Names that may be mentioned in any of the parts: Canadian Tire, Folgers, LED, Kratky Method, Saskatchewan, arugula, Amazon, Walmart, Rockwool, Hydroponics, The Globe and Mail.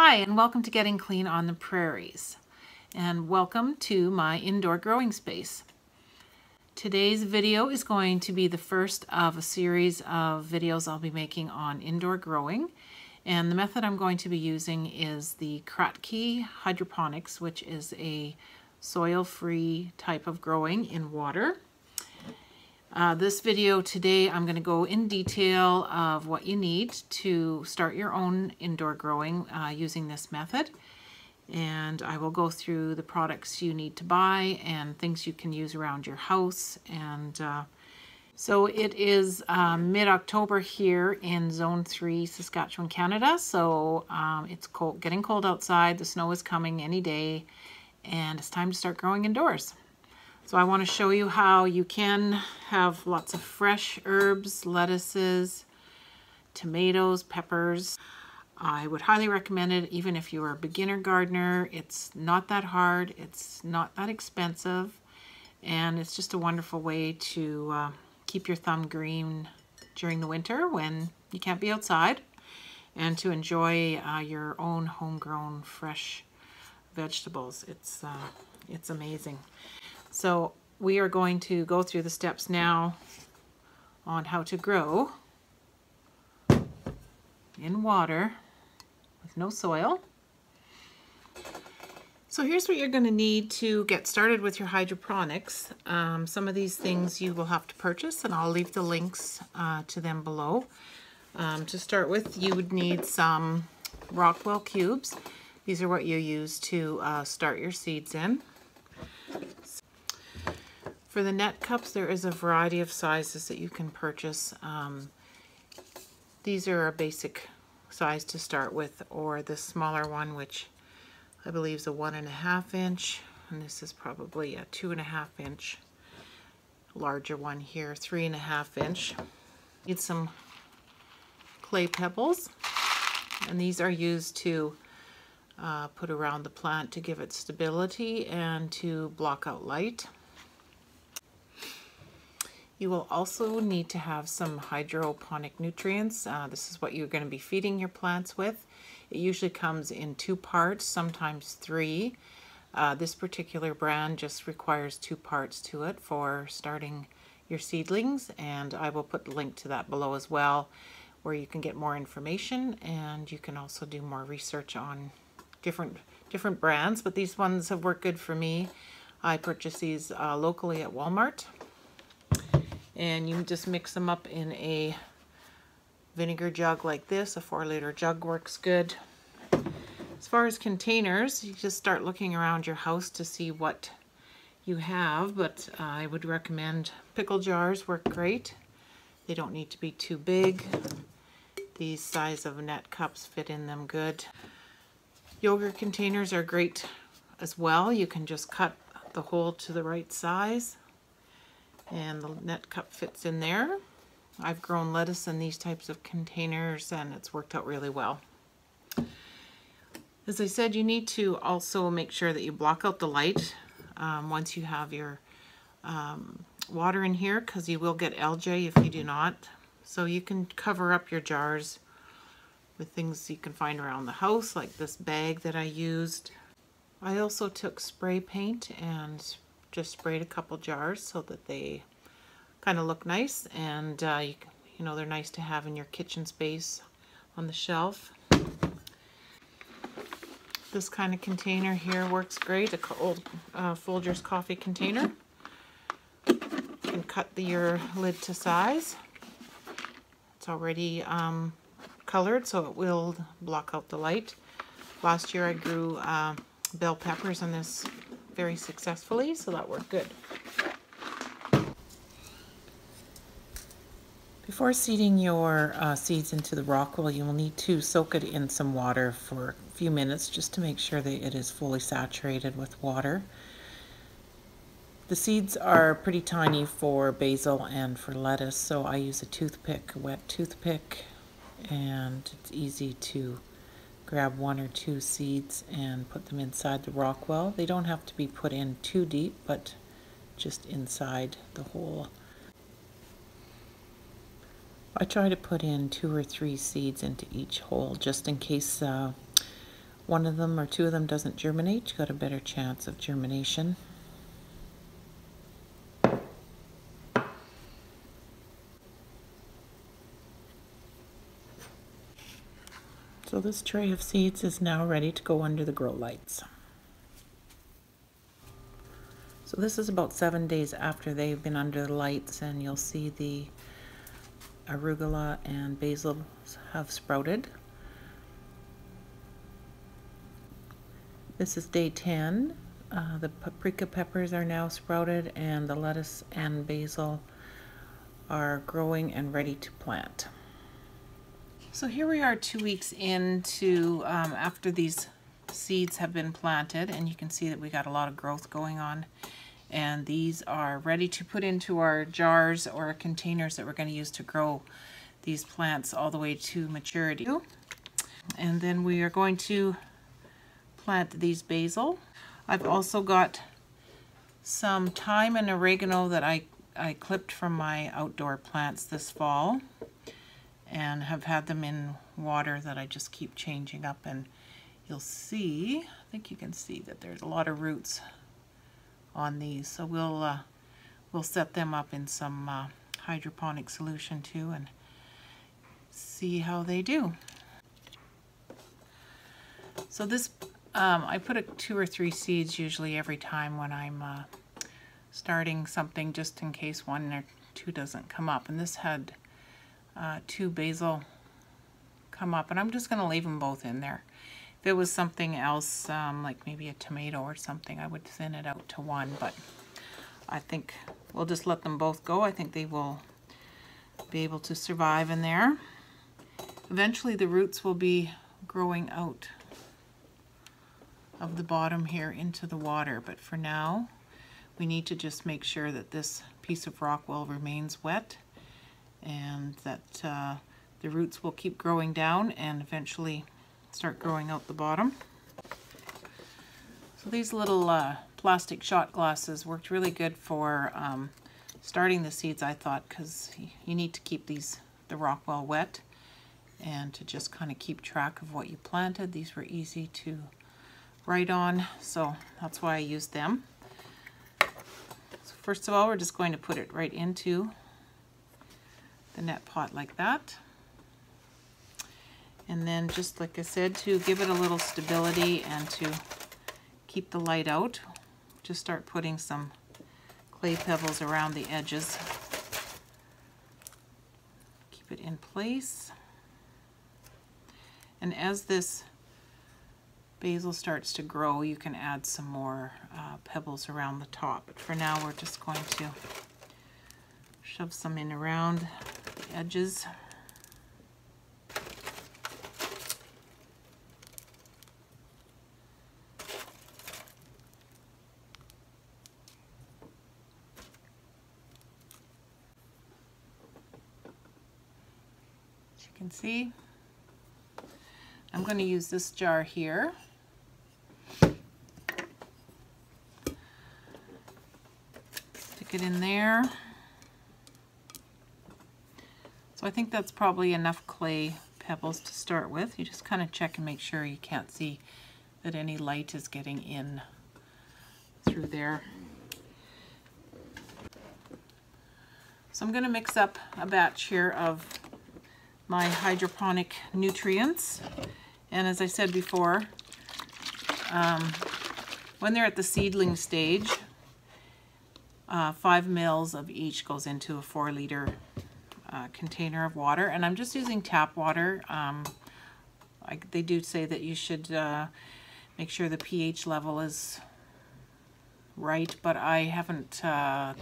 Hi, and welcome to Getting Clean on the Prairies, and welcome to my indoor growing space. Today's video is going to be the first of a series of videos I'll be making on indoor growing, and the method I'm going to be using is the Kratky hydroponics, which is a soil-free type of growing in water. This video today, I'm going to go in detail of what you need to start your own indoor growing using this method. And I will go through the products you need to buy and things you can use around your house. And so it is mid-October here in Zone 3, Saskatchewan, Canada. So it's cold, getting cold outside. The snow is coming any day, and it's time to start growing indoors. So I want to show you how you can have lots of fresh herbs, lettuces, tomatoes, peppers. I would highly recommend it even if you are a beginner gardener. It's not that hard, it's not that expensive, and it's just a wonderful way to keep your thumb green during the winter when you can't be outside, and to enjoy your own homegrown fresh vegetables. It's amazing. So we are going to go through the steps now on how to grow in water with no soil. So here's what you're going to need to get started with your hydroponics. Some of these things you will have to purchase, and I'll leave the links to them below. To start with, you would need some Rockwool cubes. These are what you use to start your seeds in. For the net cups, there is a variety of sizes that you can purchase. These are a basic size to start with, or the smaller one, which I believe is a 1.5 inch, and this is probably a 2.5 inch, larger one here, 3.5 inch. Need some clay pebbles, and these are used to put around the plant to give it stability and to block out light. You will also need to have some hydroponic nutrients. This is what you're going to be feeding your plants with. It usually comes in 2 parts, sometimes 3. This particular brand just requires 2 parts to it for starting your seedlings, and I will put the link to that below as well, where you can get more information, and you can also do more research on different brands, but these ones have worked good for me. I purchased these locally at Walmart. And you just mix them up in a vinegar jug like this. A 4-liter jug works good. As far as containers, you just start looking around your house to see what you have, but I would recommend pickle jars work great. They don't need to be too big. These size of net cups fit in them good. Yogurt containers are great as well. You can just cut the hole to the right size, and the net cup fits in there. I've grown lettuce in these types of containers, and it's worked out really well. As I said, you need to also make sure that you block out the light once you have your water in here, because you will get algae if you do not. So you can cover up your jars with things you can find around the house, like this bag that I used. I also took spray paint and just sprayed a couple jars so that they kind of look nice, and you know, they're nice to have in your kitchen space on the shelf. This kind of container here works great, a old Folgers coffee container. You can cut your lid to size. It's already colored, so it will block out the light. Last year I grew bell peppers in this very successfully, so that worked good. Before seeding your seeds into the Rockwool, you will need to soak it in some water for a few minutes just to make sure that it is fully saturated with water. The seeds are pretty tiny for basil and for lettuce, so I use a toothpick, a wet toothpick, and it's easy to grab 1 or 2 seeds and put them inside the Rockwool. They don't have to be put in too deep, but just inside the hole. I try to put in 2 or 3 seeds into each hole, just in case one of them or two of them doesn't germinate, you've got a better chance of germination. So this tray of seeds is now ready to go under the grow lights. So this is about 7 days after they've been under the lights, and you'll see the arugula and basil have sprouted. This is day 10. The paprika peppers are now sprouted, and the lettuce and basil are growing and ready to plant. So here we are 2 weeks into after these seeds have been planted, and you can see that we got a lot of growth going on, and these are ready to put into our jars or containers that we're going to use to grow these plants all the way to maturity. And then we are going to plant these basil. I've also got some thyme and oregano that I clipped from my outdoor plants this fall and have had them in water that I just keep changing up, and you'll see, I think you can see that there's a lot of roots on these. So we'll set them up in some hydroponic solution too and see how they do. So this, I put two or three seeds usually every time when I'm starting something, just in case one or two doesn't come up. And this had two basil come up, and I'm just going to leave them both in there. If it was something else, like maybe a tomato or something, I would thin it out to one, but I think we'll just let them both go. I think they will be able to survive in there. Eventually the roots will be growing out of the bottom here into the water, but for now we need to just make sure that this piece of Rockwool remains wet and that the roots will keep growing down and eventually start growing out the bottom. So these little plastic shot glasses worked really good for starting the seeds, I thought, because you need to keep the Rockwool wet and to just kind of keep track of what you planted. These were easy to write on, so that's why I used them. So first of all, we're just going to put it right into the net pot like that. And then, just like I said, to give it a little stability and to keep the light out, just start putting some clay pebbles around the edges. Keep it in place. And as this basil starts to grow, you can add some more pebbles around the top. But for now, we're just going to shove some in around the edges. Can see I'm going to use this jar here, stick it in there. So I think that's probably enough clay pebbles to start with. You just kind of check and make sure you can't see that any light is getting in through there. So I'm going to mix up a batch here of my hydroponic nutrients, and as I said before, when they're at the seedling stage, 5 mils of each goes into a 4 liter container of water, and I'm just using tap water. They do say that you should make sure the pH level is right, but I haven't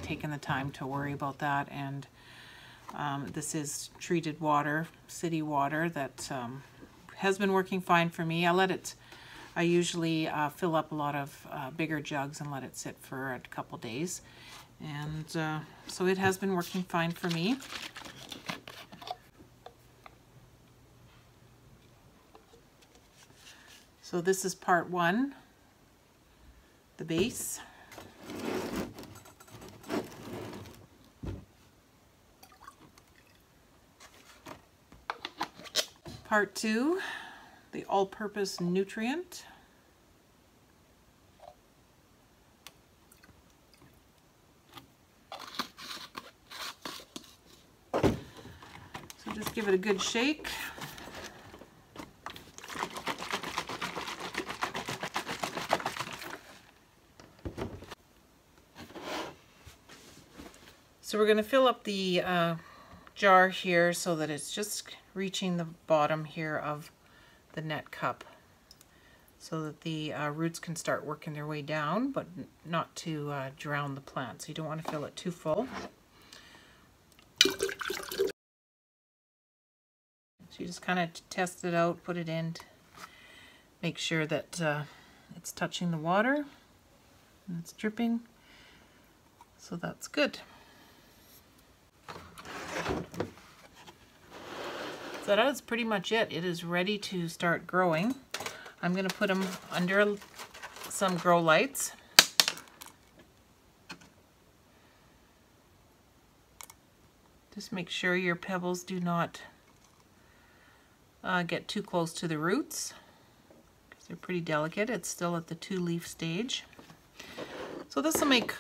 taken the time to worry about that, and this is treated water, city water, that has been working fine for me. I usually fill up a lot of bigger jugs and let it sit for a couple days, and so it has been working fine for me. So this is part one, the base. Part two, the all-purpose nutrient. So just give it a good shake. So we're going to fill up the jar here so that it's just reaching the bottom here of the net cup so that the roots can start working their way down, but not to drown the plant. So you don't want to fill it too full. So you just kind of test it out, put it in, make sure that it's touching the water and it's dripping. So that's good. So that is pretty much it. It is ready to start growing. I'm going to put them under some grow lights. Just make sure your pebbles do not get too close to the roots, because they're pretty delicate. It's still at the two-leaf stage. So this will make,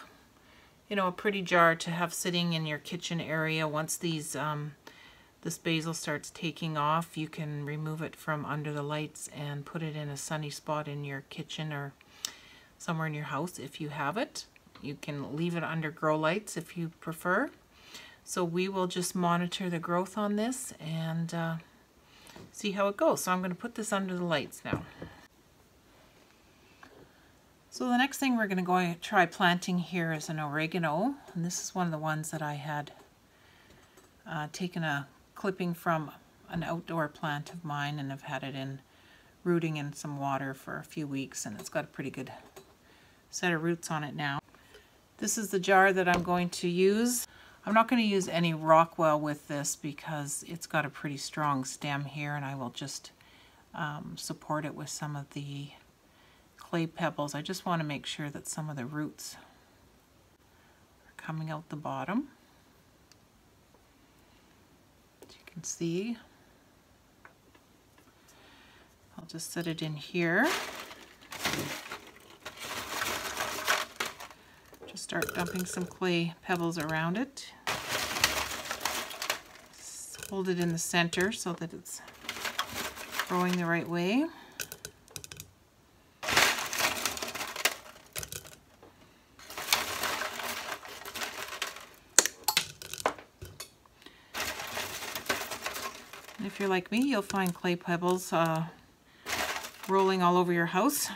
you know, a pretty jar to have sitting in your kitchen area. Once these this basil starts taking off, you can remove it from under the lights and put it in a sunny spot in your kitchen or somewhere in your house if you have it. You can leave it under grow lights if you prefer. So we will just monitor the growth on this and see how it goes. So I'm going to put this under the lights now. So the next thing we're going to go and try planting here is an oregano, and this is one of the ones that I had taken a clipping from an outdoor plant of mine, and I've had it in rooting in some water for a few weeks, and it's got a pretty good set of roots on it now. This is the jar that I'm going to use. I'm not going to use any Rockwool with this because it's got a pretty strong stem here, and I will just support it with some of the clay pebbles. I just want to make sure that some of the roots are coming out the bottom. See, I'll just set it in here. Just start dumping some clay pebbles around it. Just hold it in the center so that it's growing the right way. If you're like me, you'll find clay pebbles rolling all over your house. I'm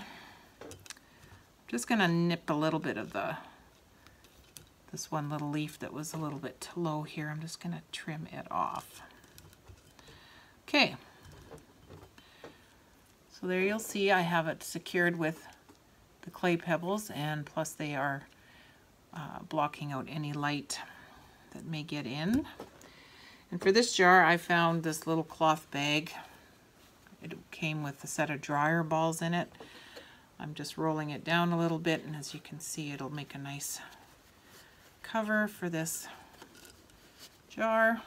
just going to nip a little bit of this one little leaf that was a little bit low here. I'm just going to trim it off. Okay. So there you'll see I have it secured with the clay pebbles, and plus they are blocking out any light that may get in. And for this jar, I found this little cloth bag. It came with a set of dryer balls in it. I'm just rolling it down a little bit, and as you can see, it'll make a nice cover for this jar.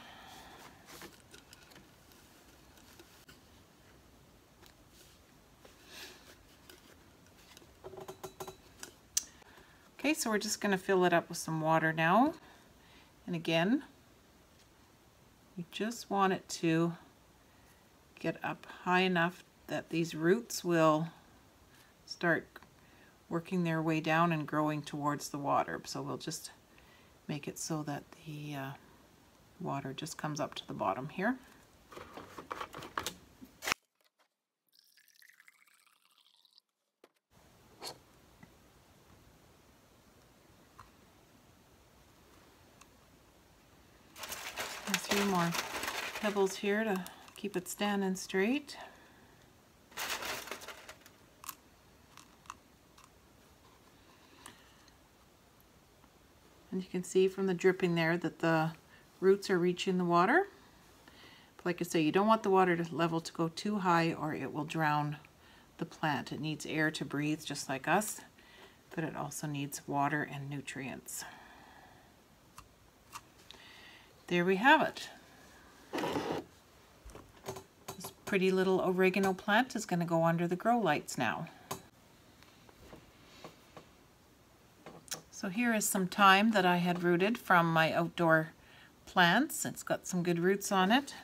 Okay, so we're just going to fill it up with some water now. And again, you just want it to get up high enough that these roots will start working their way down and growing towards the water. So we'll just make it so that the water just comes up to the bottom here. More pebbles here to keep it standing straight. And you can see from the dripping there that the roots are reaching the water. But like I say, you don't want the water level to go too high or it will drown the plant. It needs air to breathe just like us, but it also needs water and nutrients. There we have it. It's pretty little oregano plant is going to go under the grow lights now. So here is some thyme that I had rooted from my outdoor plants. It's got some good roots on it.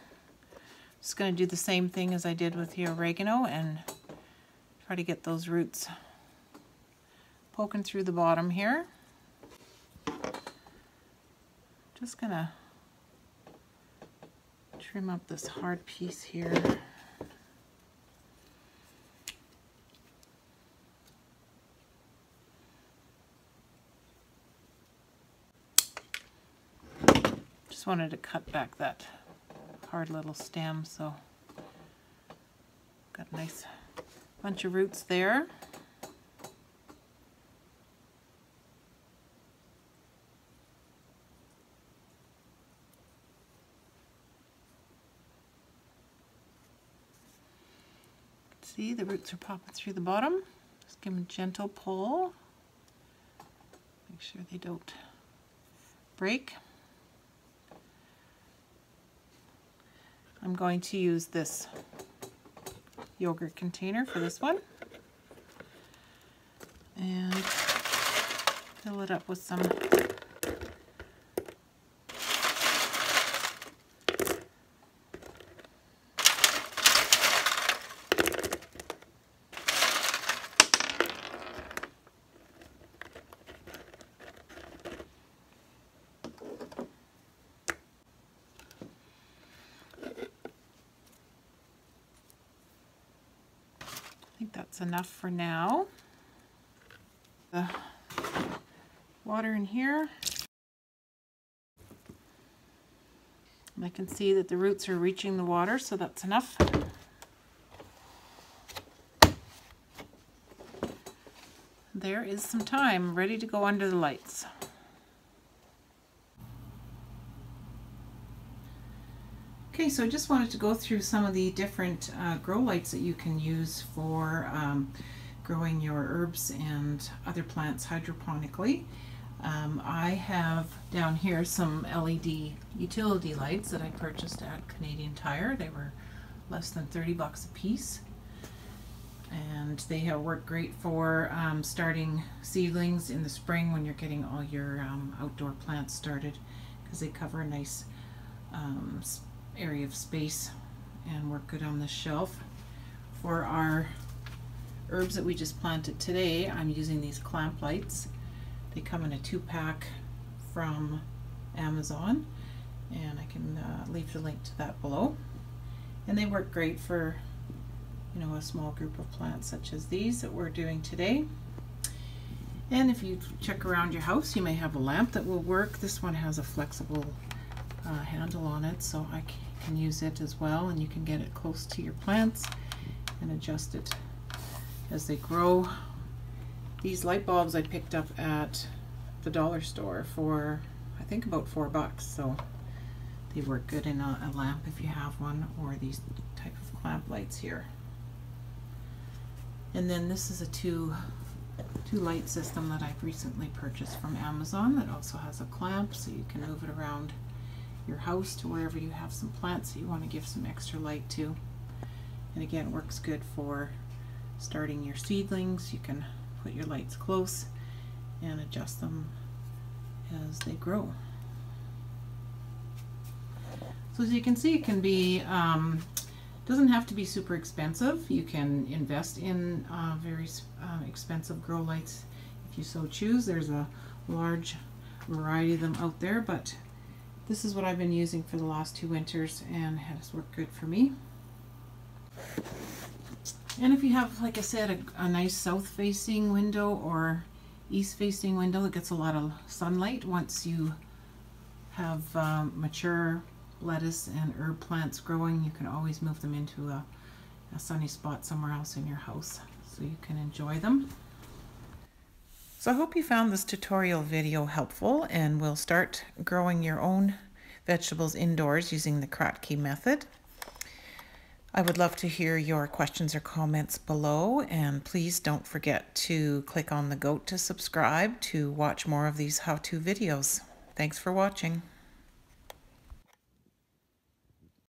I'm just going to do the same thing as I did with the oregano and try to get those roots poking through the bottom here. Just going to trim up this hard piece here. Just wanted to cut back that hard little stem, so got a nice bunch of roots there. See, the roots are popping through the bottom. Just give them a gentle pull. Make sure they don't break. I'm going to use this yogurt container for this one and fill it up with some enough for now. The water in here. And I can see that the roots are reaching the water, so that's enough. There is some thyme ready to go under the lights. Okay, so I just wanted to go through some of the different grow lights that you can use for growing your herbs and other plants hydroponically. I have down here some LED utility lights that I purchased at Canadian Tire. They were less than 30 bucks a piece, and they have worked great for starting seedlings in the spring when you're getting all your outdoor plants started, because they cover a nice area of space and work good on the shelf. For our herbs that we just planted today, I'm using these clamp lights. They come in a 2-pack from Amazon, and I can leave the link to that below. And they work great for, you know, a small group of plants such as these that we're doing today. And if you check around your house, you may have a lamp that will work. This one has a flexible handle on it, so I can use it as well, and you can get it close to your plants and adjust it as they grow. These light bulbs I picked up at the dollar store for I think about $4, so they work good in a lamp if you have one, or these type of clamp lights here. And then this is a two light system that I've recently purchased from Amazon that also has a clamp, so you can move it around your house to wherever you have some plants that you want to give some extra light to. And again, works good for starting your seedlings. You can put your lights close and adjust them as they grow. So as you can see, it can be doesn't have to be super expensive. You can invest in very expensive grow lights if you so choose. There's a large variety of them out there, but this is what I've been using for the last 2 winters and has worked good for me. And if you have, like I said, a nice south-facing window or east-facing window that gets a lot of sunlight, once you have mature lettuce and herb plants growing, you can always move them into a sunny spot somewhere else in your house so you can enjoy them. So I hope you found this tutorial video helpful, and we'll start growing your own vegetables indoors using the Kratky method. I would love to hear your questions or comments below, and please don't forget to click on the goat to subscribe to watch more of these how-to videos. Thanks for watching.